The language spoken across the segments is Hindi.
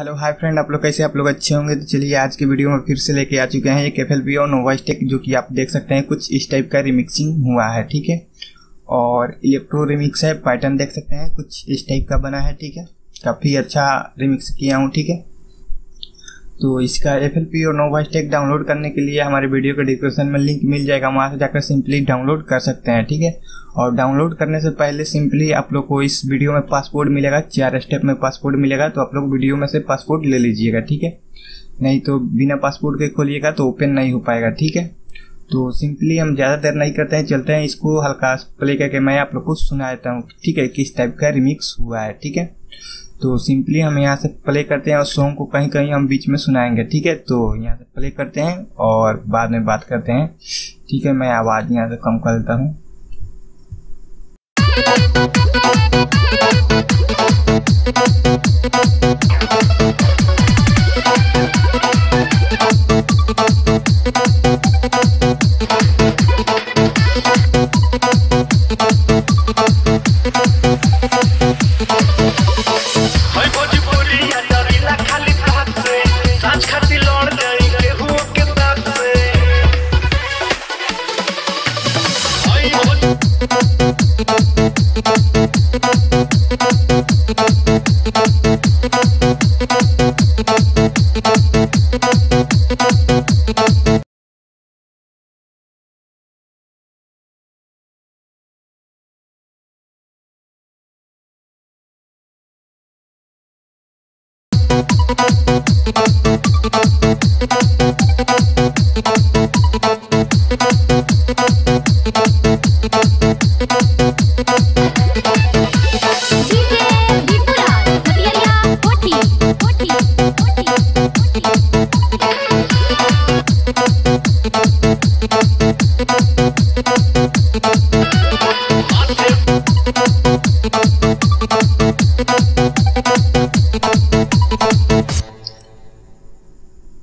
हेलो हाय फ्रेंड, आप लोग कैसे? आप लोग अच्छे होंगे। तो चलिए आज के वीडियो में फिर से लेके आ चुके हैं एक FL ऑन वॉइस टेक, जो कि आप देख सकते हैं कुछ इस टाइप का रिमिक्सिंग हुआ है, ठीक है। और इलेक्ट्रो रिमिक्स है, पैटर्न देख सकते हैं कुछ इस टाइप का बना है, ठीक है। काफ़ी अच्छा रिमिक्स किया हूँ, ठीक है। तो इसका FL on voice tech download करने के लिए हमारे वीडियो के डिस्क्रिप्शन में लिंक मिल जाएगा, वहाँ से जाकर सिंपली डाउनलोड कर सकते हैं, ठीक है। और डाउनलोड करने से पहले सिंपली आप लोग को इस वीडियो में पासवर्ड मिलेगा, 4 स्टेप में पासवर्ड मिलेगा, तो आप लोग वीडियो में से पासवर्ड ले लीजिएगा, ठीक है। नहीं तो बिना पासवर्ड के खोलिएगा तो ओपन नहीं हो पाएगा, ठीक है। तो सिंपली हम ज़्यादा देर नहीं करते हैं, चलते हैं, इसको हल्का प्ले करके मैं आप लोग को सुना देता हूँ, ठीक है, किस टाइप का रिमिक्स हुआ है, ठीक है। तो सिंपली हम यहाँ से प्ले करते हैं और सॉन्ग को कहीं कहीं हम बीच में सुनाएंगे, ठीक है। तो यहाँ से प्ले करते हैं और बाद में बात करते हैं, ठीक है। मैं आवाज़ यहाँ से कम कर देता हूँ।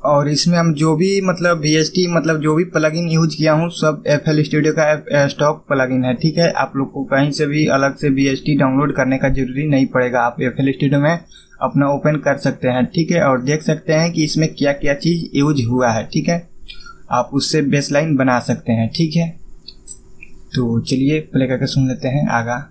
और इसमें हम जो भी मतलब VST मतलब जो भी प्लगइन यूज किया हूँ, सब FL स्टूडियो का स्टॉक प्लगइन है, ठीक है। आप लोग को कहीं से भी अलग से VST डाउनलोड करने का जरूरी नहीं पड़ेगा, आप FL स्टूडियो में अपना ओपन कर सकते हैं, ठीक है। और देख सकते हैं कि इसमें क्या क्या चीज़ यूज हुआ है, ठीक है। आप उससे बेसलाइन बना सकते हैं, ठीक है। तो चलिए प्ले करके सुन लेते हैं आगा।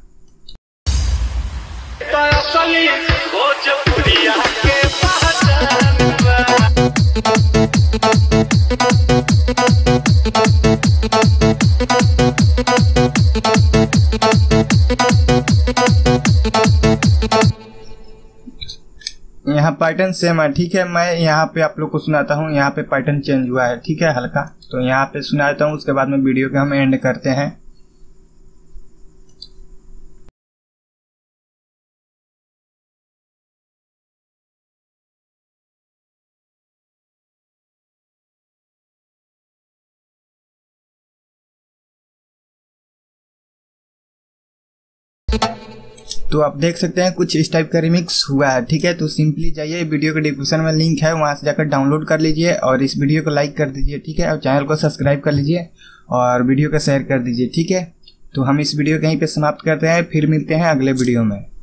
यहाँ पैटर्न सेम है, ठीक है। मैं यहाँ पे आप लोग को सुनाता हूँ, यहाँ पे पैटर्न चेंज हुआ है, ठीक है, हल्का। तो यहाँ पे सुना देता हूँ, उसके बाद में वीडियो के हम एंड करते हैं। तो आप देख सकते हैं कुछ इस टाइप का रिमिक्स हुआ है, ठीक है। तो सिंपली जाइए, वीडियो के डिस्क्रिप्शन में लिंक है, वहाँ से जाकर डाउनलोड कर लीजिए और इस वीडियो को लाइक कर दीजिए, ठीक है। और चैनल को सब्सक्राइब कर लीजिए और वीडियो को शेयर कर दीजिए, ठीक है। तो हम इस वीडियो को यहीं पे समाप्त करते हैं, फिर मिलते हैं अगले वीडियो में।